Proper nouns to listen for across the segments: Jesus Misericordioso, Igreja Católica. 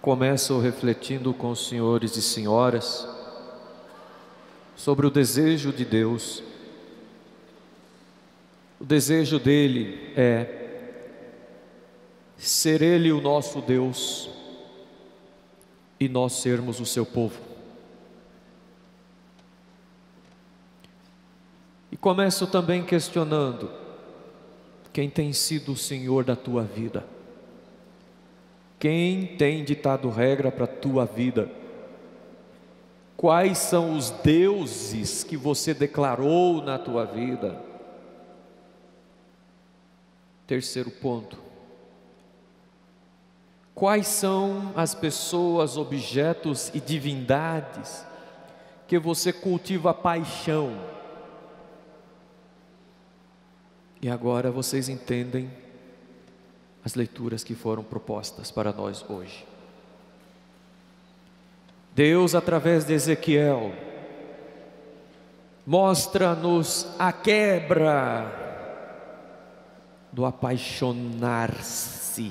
começam refletindo com os senhores e senhoras sobre o desejo de Deus. O desejo dele é ser ele o nosso Deus e nós sermos o seu povo. E começo também questionando: quem tem sido o Senhor da tua vida? Quem tem ditado regra para a tua vida? Quais são os deuses que você declarou na tua vida? Terceiro ponto: quais são as pessoas, objetos e divindades que você cultiva paixão? E agora vocês entendem as leituras que foram propostas para nós hoje. Deus, através de Ezequiel, mostra-nos a quebra do apaixonar-se,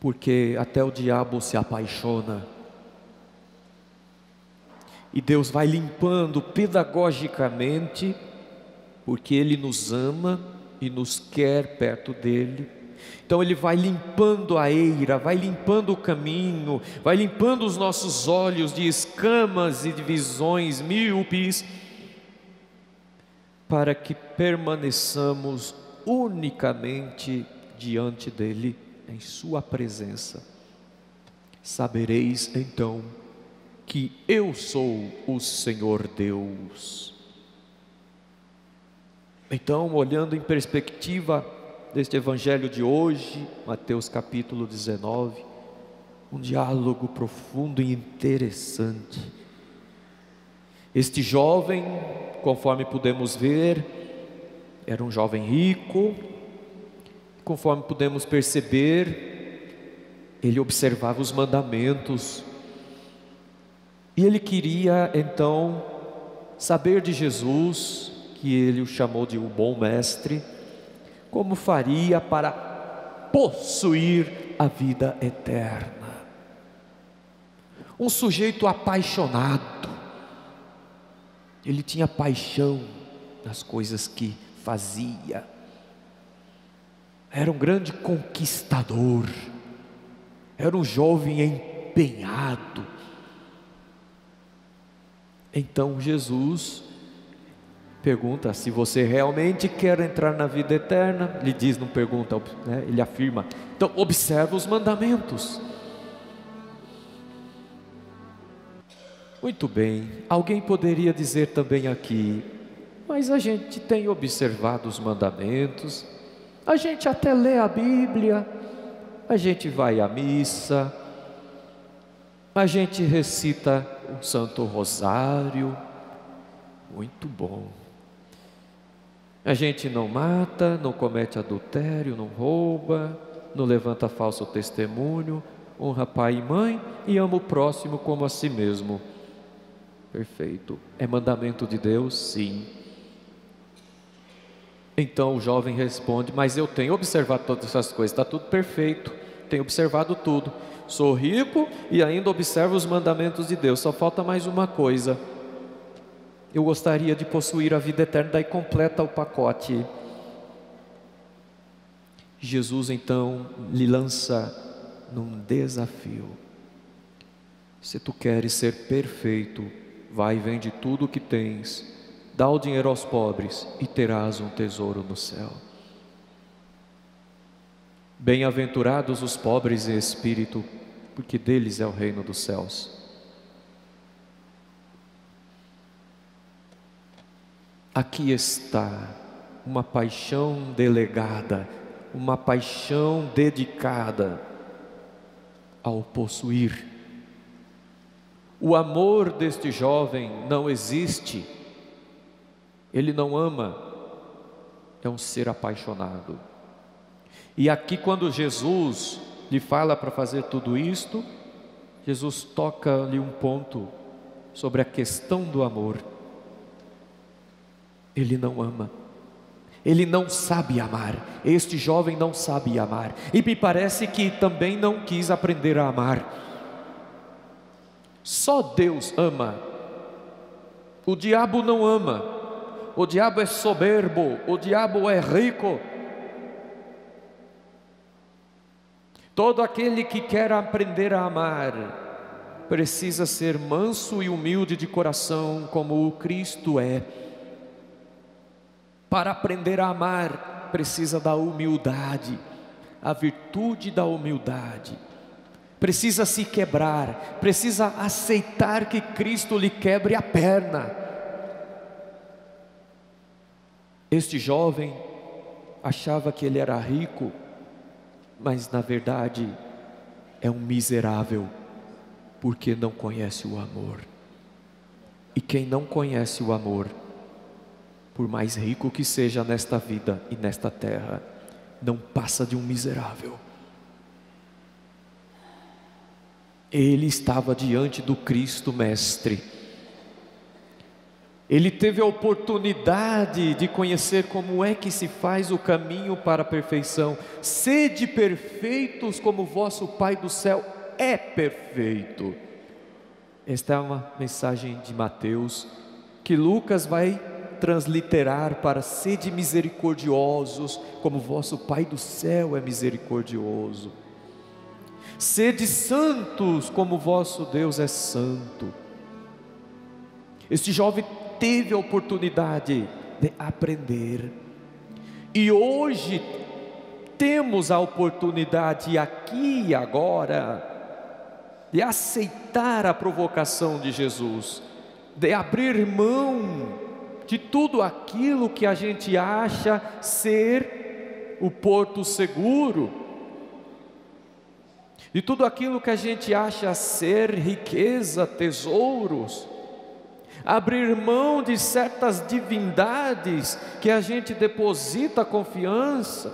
porque até o diabo se apaixona. E Deus vai limpando pedagogicamente, porque Ele nos ama e nos quer perto dEle. Então Ele vai limpando a eira, vai limpando o caminho, vai limpando os nossos olhos de escamas e de visões míopes, para que permaneçamos unicamente diante dEle, em Sua presença. Sabereis então que eu sou o Senhor Deus. Então, olhando em perspectiva deste evangelho de hoje, Mateus capítulo 19, um diálogo profundo e interessante. Este jovem, conforme pudemos ver, era um jovem rico. Conforme pudemos perceber, ele observava os mandamentos. E ele queria então saber de Jesus, que ele o chamou de um bom mestre, como faria para possuir a vida eterna. Um sujeito apaixonado, ele tinha paixão nas coisas que fazia, era um grande conquistador, era um jovem empenhado. Então Jesus pergunta: se você realmente quer entrar na vida eterna, ele diz, não pergunta, né? Ele afirma, então observa os mandamentos. Muito bem, alguém poderia dizer também aqui: mas a gente tem observado os mandamentos, a gente até lê a Bíblia, a gente vai à missa, a gente recita o Santo Rosário, muito bom. A gente não mata, não comete adultério, não rouba, não levanta falso testemunho, honra pai e mãe e ama o próximo como a si mesmo. Perfeito. É mandamento de Deus? Sim. Então o jovem responde: mas eu tenho observado todas essas coisas, está tudo perfeito, tenho observado tudo, sou rico e ainda observo os mandamentos de Deus, só falta mais uma coisa. Eu gostaria de possuir a vida eterna. Daí completa o pacote. Jesus então lhe lança num desafio: se tu queres ser perfeito, vai e vende tudo o que tens, dá o dinheiro aos pobres e terás um tesouro no céu. Bem-aventurados os pobres em espírito, porque deles é o reino dos céus. Aqui está uma paixão delegada, uma paixão dedicada ao possuir. O amor deste jovem não existe, ele não ama, é um ser apaixonado. E aqui, quando Jesus lhe fala para fazer tudo isto, Jesus toca-lhe um ponto sobre a questão do amor. Ele não ama, ele não sabe amar, este jovem não sabe amar, e me parece que também não quis aprender a amar. Só Deus ama, o diabo não ama, o diabo é soberbo, o diabo é rico. Todo aquele que quer aprender a amar, precisa ser manso e humilde de coração, como o Cristo é. Para aprender a amar, precisa da humildade, a virtude da humildade. Precisa se quebrar, precisa aceitar que Cristo lhe quebre a perna. Este jovem achava que ele era rico, mas na verdade é um miserável, porque não conhece o amor. E quem não conhece o amor, por mais rico que seja nesta vida e nesta terra, não passa de um miserável. Ele estava diante do Cristo Mestre. Ele teve a oportunidade de conhecer como é que se faz o caminho para a perfeição. Sede perfeitos como vosso Pai do céu é perfeito. Esta é uma mensagem de Mateus, que Lucas vai transliterar para sede misericordiosos como vosso Pai do céu é misericordioso. Sede santos como vosso Deus é santo. Este jovem teve a oportunidade de aprender. E hoje temos a oportunidade aqui e agora de aceitar a provocação de Jesus, de abrir mão de tudo aquilo que a gente acha ser o porto seguro, de tudo aquilo que a gente acha ser riqueza, tesouros, abrir mão de certas divindades que a gente deposita confiança,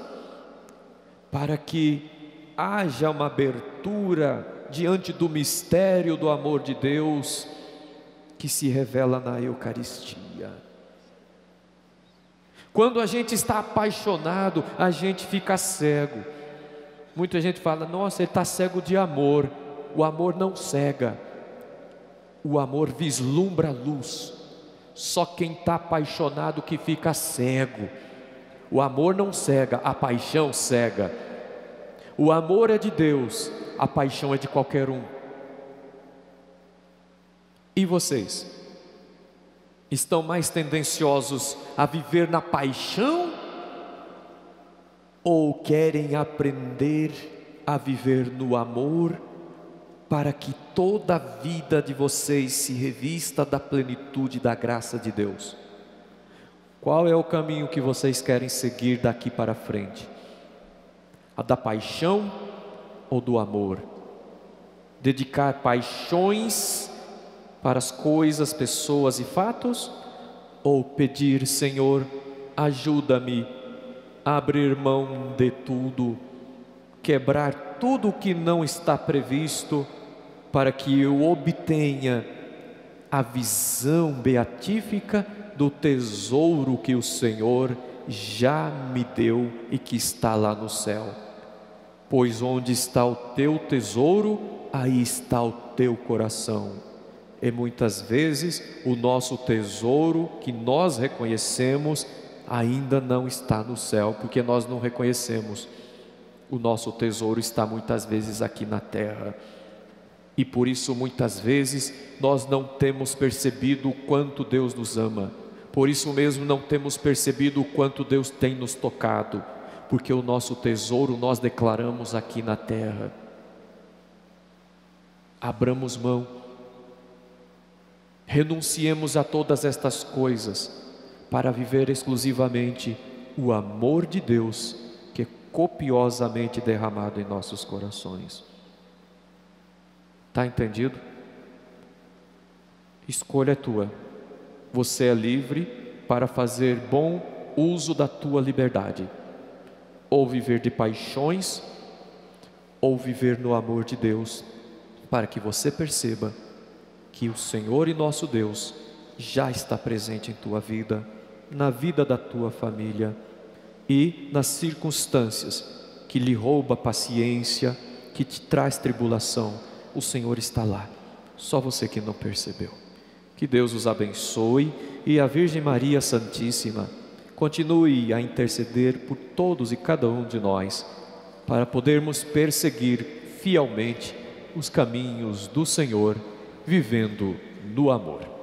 para que haja uma abertura diante do mistério do amor de Deus que se revela na Eucaristia. Quando a gente está apaixonado, a gente fica cego. Muita gente fala, nossa, ele está cego de amor. O amor não cega, o amor vislumbra a luz. Só quem está apaixonado que fica cego. O amor não cega, a paixão cega. O amor é de Deus, a paixão é de qualquer um. E vocês? Estão mais tendenciosos a viver na paixão? Ou querem aprender a viver no amor, para que toda a vida de vocês se revista da plenitude da graça de Deus? Qual é o caminho que vocês querem seguir daqui para frente? A da paixão ou do amor? Dedicar paixões para as coisas, pessoas e fatos? Ou pedir, Senhor, ajuda-me abrir mão de tudo, quebrar tudo o que não está previsto, para que eu obtenha a visão beatífica do tesouro que o Senhor já me deu e que está lá no céu. Pois onde está o teu tesouro, aí está o teu coração. E muitas vezes o nosso tesouro que nós reconhecemos ainda não está no céu, porque nós não reconhecemos. O nosso tesouro está muitas vezes aqui na terra, e por isso muitas vezes nós não temos percebido o quanto Deus nos ama. Por isso mesmo não temos percebido o quanto Deus tem nos tocado, porque o nosso tesouro nós declaramos aqui na terra. Abramos mão, renunciemos a todas estas coisas, para viver exclusivamente o amor de Deus, que é copiosamente derramado em nossos corações. Está entendido? Escolha é tua. Você é livre para fazer bom uso da tua liberdade. Ou viver de paixões, ou viver no amor de Deus, para que você perceba que o Senhor e nosso Deus já está presente em tua vida, na vida da tua família, e nas circunstâncias que lhe rouba a paciência, que te traz tribulação, o Senhor está lá, só você que não percebeu. Que Deus os abençoe e a Virgem Maria Santíssima continue a interceder por todos e cada um de nós, para podermos perseguir fielmente os caminhos do Senhor, vivendo no amor.